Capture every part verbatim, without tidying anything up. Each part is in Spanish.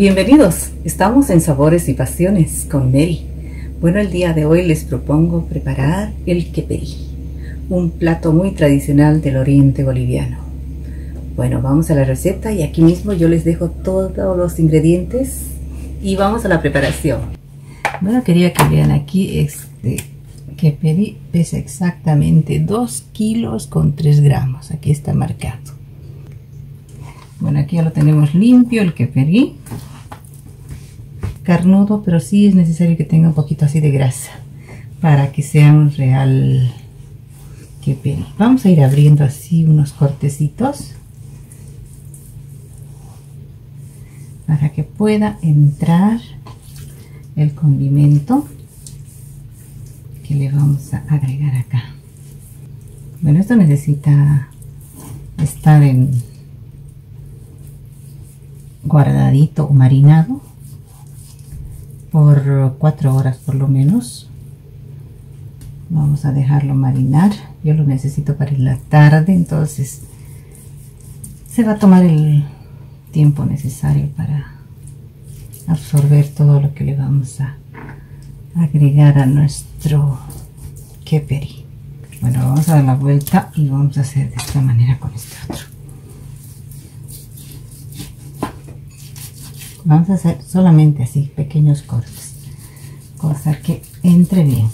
Bienvenidos, estamos en Sabores y Pasiones con Mery. Bueno, el día de hoy les propongo preparar el keperí, un plato muy tradicional del oriente boliviano. Bueno, vamos a la receta y aquí mismo yo les dejo todos los ingredientes y vamos a la preparación. Bueno, quería que vean aquí este keperí, pesa exactamente dos kilos con tres gramos, aquí está marcado. Bueno, aquí ya lo tenemos limpio el keperí, carnudo, pero sí es necesario que tenga un poquito así de grasa para que sea un real keperí. Vamos a ir abriendo así unos cortecitos para que pueda entrar el condimento que le vamos a agregar acá. Bueno, esto necesita estar en guardadito o marinado por cuatro horas por lo menos. Vamos a dejarlo marinar, yo lo necesito para la tarde, entonces se va a tomar el tiempo necesario para absorber todo lo que le vamos a agregar a nuestro keperí. Bueno, vamos a dar la vuelta y vamos a hacer de esta manera con este otro. Vamos a hacer solamente así, pequeños cortes, cosa que entre bien.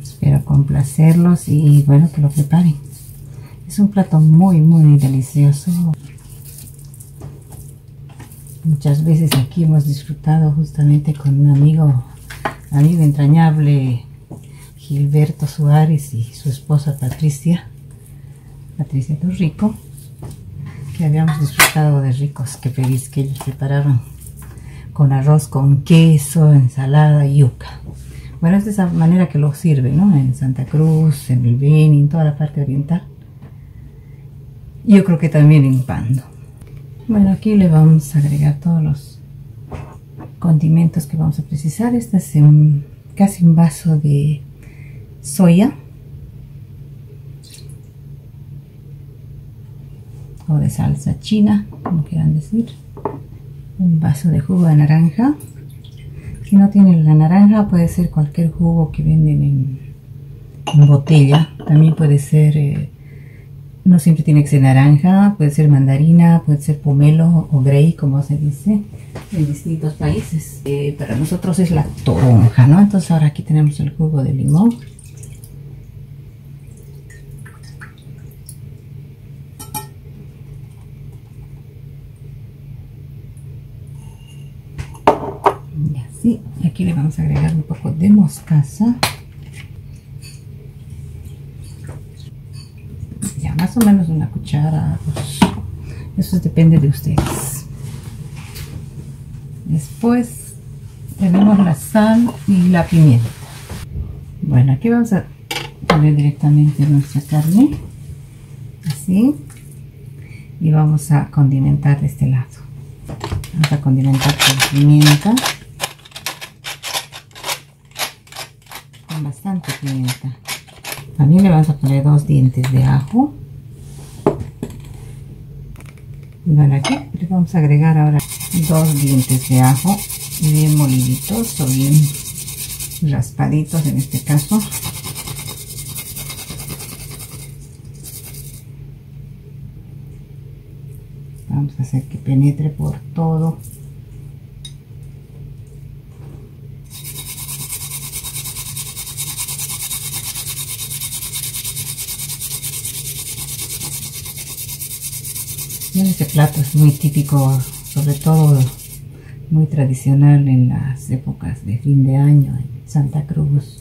Espero complacerlos y bueno, que lo preparen. Es un plato muy, muy delicioso. Muchas veces aquí hemos disfrutado justamente con un amigo, amigo entrañable, Gilberto Suárez, y su esposa Patricia. Patricia de Rico, que habíamos disfrutado de ricos keperís que ellos preparaban con arroz, con queso, ensalada y yuca. Bueno, es de esa manera que lo sirven, ¿no? En Santa Cruz, en el Beni, en toda la parte oriental. Y yo creo que también en Pando. Bueno, aquí le vamos a agregar todos los condimentos que vamos a precisar. Este es un, casi un vaso de soya o de salsa china, como quieran decir, un vaso de jugo de naranja. Si no tienen la naranja, puede ser cualquier jugo que venden en, en botella. También puede ser, eh, no siempre tiene que ser naranja, puede ser mandarina, puede ser pomelo o grey, como se dice en distintos países. Eh, para nosotros es la toronja, ¿no? Entonces ahora aquí tenemos el jugo de limón. Y aquí le vamos a agregar un poco de mostaza. Ya más o menos una cuchara, dos. Eso depende de ustedes. Después tenemos la sal y la pimienta. Bueno, aquí vamos a poner directamente nuestra carne. Así. Y vamos a condimentar de este lado. Vamos a condimentar con pimienta. Bastante pimienta. También le vamos a poner dos dientes de ajo. Bueno, aquí le vamos a agregar ahora dos dientes de ajo bien moliditos o bien raspaditos en este caso. Vamos a hacer que penetre por todo. Este plato es muy típico, sobre todo muy tradicional en las épocas de fin de año en Santa Cruz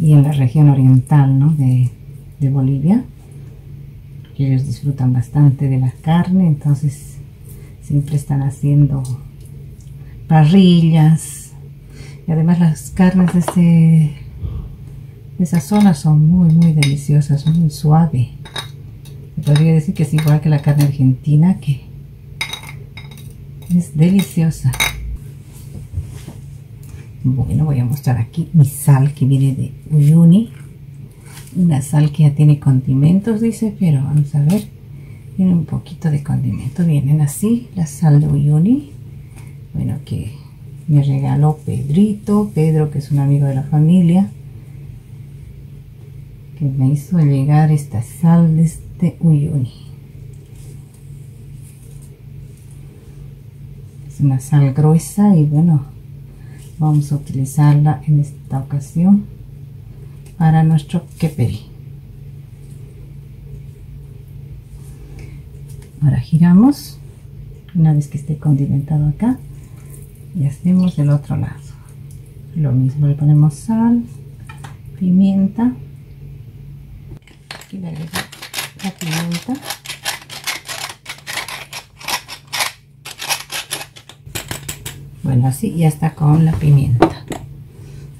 y en la región oriental, ¿no? de, de Bolivia, que ellos disfrutan bastante de la carne, entonces siempre están haciendo parrillas y además las carnes de, este, de esa zona son muy muy deliciosas, son muy suaves. Podría decir que es igual que la carne argentina, que es deliciosa. Bueno, voy a mostrar aquí mi sal que viene de Uyuni. una sal que ya tiene condimentos, dice, pero vamos a ver, tiene un poquito de condimento. Vienen así, la sal de Uyuni, bueno, que me regaló Pedrito, Pedro, que es un amigo de la familia, que me hizo llegar esta sal de este Uyuni. Es una sal gruesa y bueno, vamos a utilizarla en esta ocasión para nuestro keperí. Ahora giramos, una vez que esté condimentado acá, y hacemos del otro lado. Lo mismo, le ponemos sal, pimienta, aquí le agrego la pimienta, bueno, así ya está con la pimienta,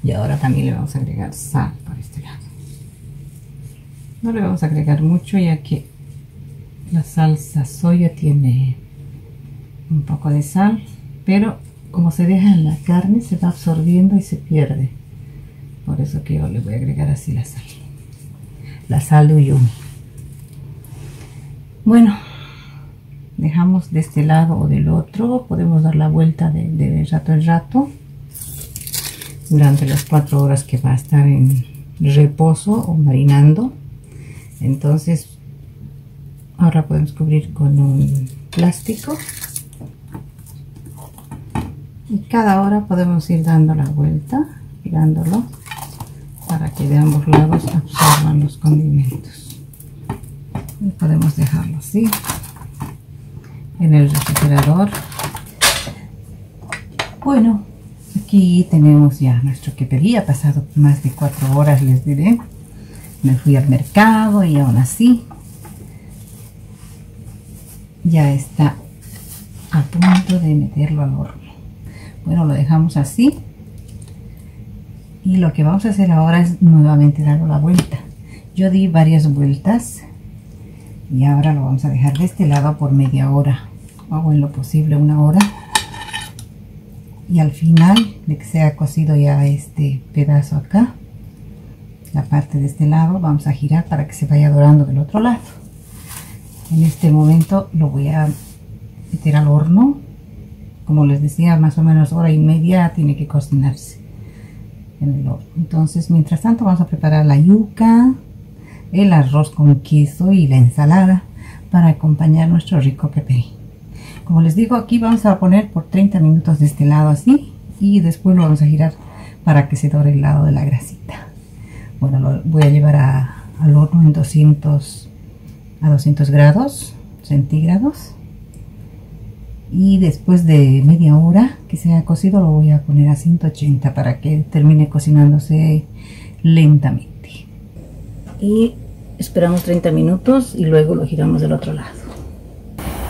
y ahora también le vamos a agregar sal por este lado. No le vamos a agregar mucho ya que la salsa soya tiene un poco de sal, pero como se deja en la carne se va absorbiendo y se pierde, por eso que yo le voy a agregar así la sal, la sal de Uyuni. Bueno, dejamos de este lado o del otro, podemos dar la vuelta de, de rato en rato durante las cuatro horas que va a estar en reposo o marinando. Entonces ahora podemos cubrir con un plástico y cada hora podemos ir dando la vuelta, girándolo, para que de ambos lados absorban los condimentos. Y podemos dejarlo así en el refrigerador. Bueno, aquí tenemos ya nuestro keperí. Ha pasado más de cuatro horas, les diré. Me fui al mercado y aún así ya está a punto de meterlo al horno. Bueno, lo dejamos así. Y lo que vamos a hacer ahora es nuevamente darle la vuelta. Yo di varias vueltas y ahora lo vamos a dejar de este lado por media hora, o en lo posible una hora. Y al final de que se ha cocido ya este pedazo acá, la parte de este lado, vamos a girar para que se vaya dorando del otro lado. En este momento lo voy a meter al horno. Como les decía, más o menos hora y media tiene que cocinarse en el horno. Entonces, mientras tanto vamos a preparar la yuca, el arroz con queso y la ensalada para acompañar nuestro rico keperí. Como les digo, aquí vamos a poner por treinta minutos de este lado así, y después lo vamos a girar para que se dore el lado de la grasita. Bueno, lo voy a llevar a, al horno en doscientos a doscientos grados centígrados. Y después de media hora que se haya cocido, lo voy a poner a ciento ochenta para que termine cocinándose lentamente. Y esperamos treinta minutos y luego lo giramos del otro lado.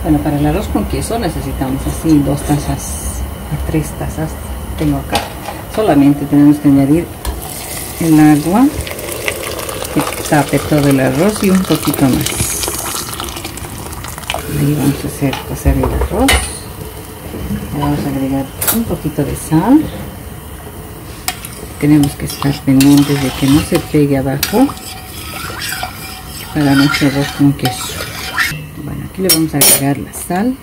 Bueno, para el arroz con queso necesitamos así dos tazas a tres tazas. Tengo acá. Solamente tenemos que añadir el agua que tape todo el arroz y un poquito más. Ahí vamos a hacer cocer el arroz. Le vamos a agregar un poquito de sal. Tenemos que estar pendientes de que no se pegue abajo para nuestro arroz con queso. Bueno, aquí le vamos a agregar la sal.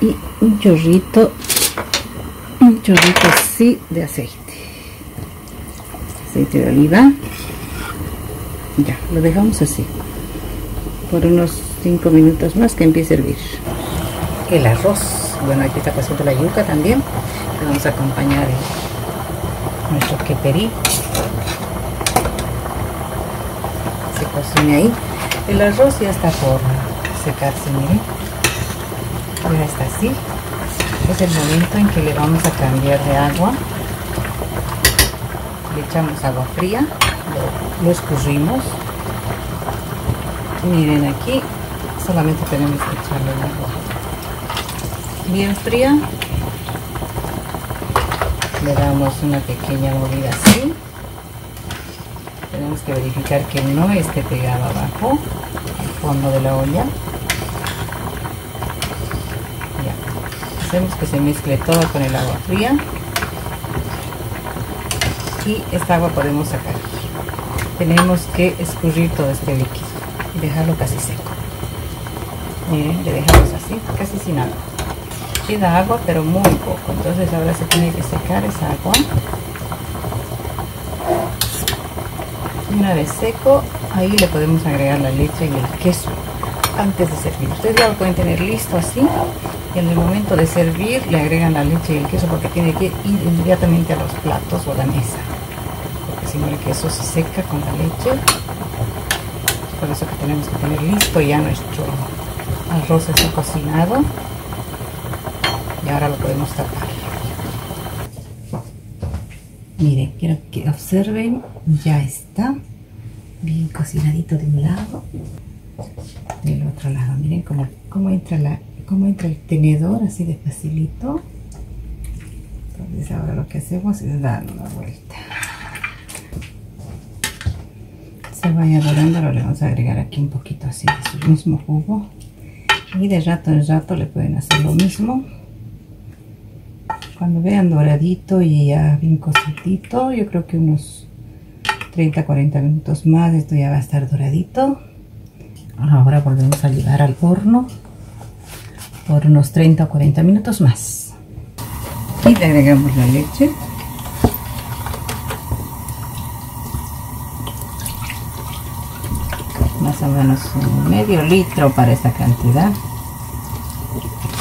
Y un chorrito, un chorrito así de aceite. Aceite de oliva. Ya, lo dejamos así por unos cinco minutos más que empiece a hervir el arroz. Bueno, aquí está pasando la yuca también, que vamos a acompañar el, nuestro keperí. Se cocina ahí. El arroz ya está por secarse, miren. Ahora está así. Es el momento en que le vamos a cambiar de agua. Le echamos agua fría, lo, lo escurrimos. Miren, aquí solamente tenemos que echarle el agua bien fría. Le damos una pequeña movida así. Tenemos que verificar que no esté pegado abajo, al fondo de la olla. Ya, hacemos que se mezcle todo con el agua fría, y esta agua podemos sacar. Tenemos que escurrir todo este líquido y dejarlo casi seco. Miren, le dejamos así, casi sin agua. Queda agua, pero muy poco. Entonces ahora se tiene que secar esa agua. Una vez seco, ahí le podemos agregar la leche y el queso antes de servir. Ustedes ya lo pueden tener listo así, y en el momento de servir le agregan la leche y el queso, porque tiene que ir inmediatamente a los platos o a la mesa, porque si no el queso se seca con la leche. Por eso que tenemos que tener listo ya nuestro arroz, está cocinado, y ahora lo podemos tapar. Miren, quiero que observen, ya está bien cocinadito de un lado, del otro lado. Miren cómo, cómo, entra la, cómo entra el tenedor, así de facilito. Entonces ahora lo que hacemos es darle una vuelta. Se vaya dorando, ahora le vamos a agregar aquí un poquito así de su mismo jugo, y de rato en rato le pueden hacer lo mismo. Cuando vean doradito y ya bien cocidito, yo creo que unos treinta a cuarenta minutos más, esto ya va a estar doradito. Ahora volvemos a llevar al horno por unos treinta a cuarenta minutos más. Y le agregamos la leche. Más o menos un medio litro para esta cantidad.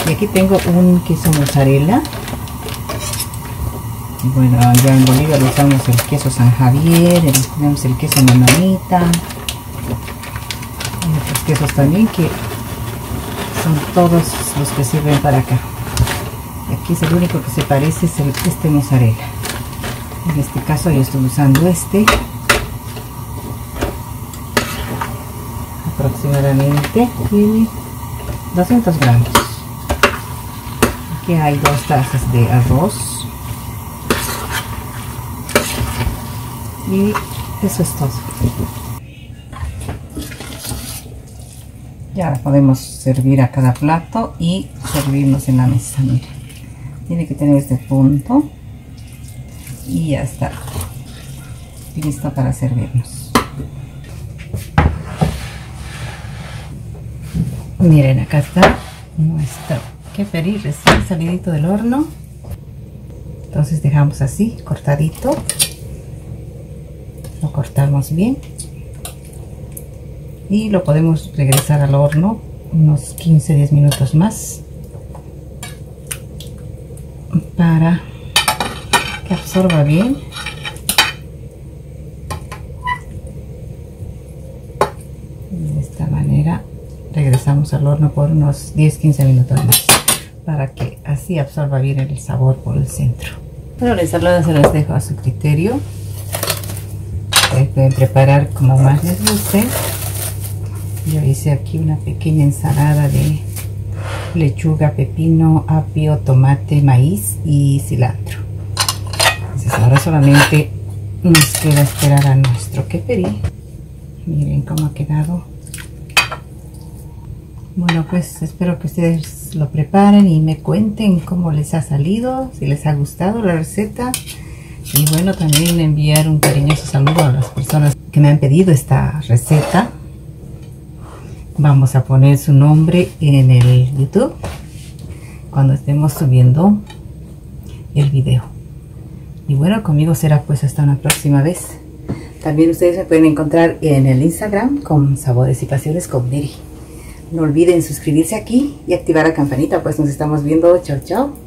Y aquí tengo un queso mozzarella. Bueno, ya en Bolivia lo usamos el queso San Javier, el, tenemos el queso Manonita, y otros quesos también que son todos los que sirven para acá. Aquí es el único que se parece, es el, este mozzarella. En este caso yo estoy usando este. Aproximadamente tiene doscientos gramos. Aquí hay dos tazas de arroz. Y eso es todo. Y ahora podemos servir a cada plato y servirnos en la mesa. Mira, tiene que tener este punto y ya está listo para servirnos. Miren, acá está nuestro keperí recién salidito del horno. Entonces dejamos así cortadito. Lo cortamos bien y lo podemos regresar al horno unos quince a diez minutos más para que absorba bien. De esta manera regresamos al horno por unos diez a quince minutos más para que así absorba bien el sabor por el centro. Pero las ensaladas se las dejo a su criterio. Pueden preparar como más les guste. Yo hice aquí una pequeña ensalada de lechuga, pepino, apio, tomate, maíz y cilantro. Entonces ahora solamente nos queda esperar a nuestro keperí. Miren cómo ha quedado. Bueno, pues espero que ustedes lo preparen y me cuenten cómo les ha salido, si les ha gustado la receta. Y bueno, también enviar un cariñoso saludo a las personas que me han pedido esta receta. Vamos a poner su nombre en el YouTube cuando estemos subiendo el video. Y bueno, conmigo será pues hasta una próxima vez. También ustedes me pueden encontrar en el Instagram con Sabores y Pasiones con Mery. No olviden suscribirse aquí y activar la campanita, pues nos estamos viendo. Chao, chao.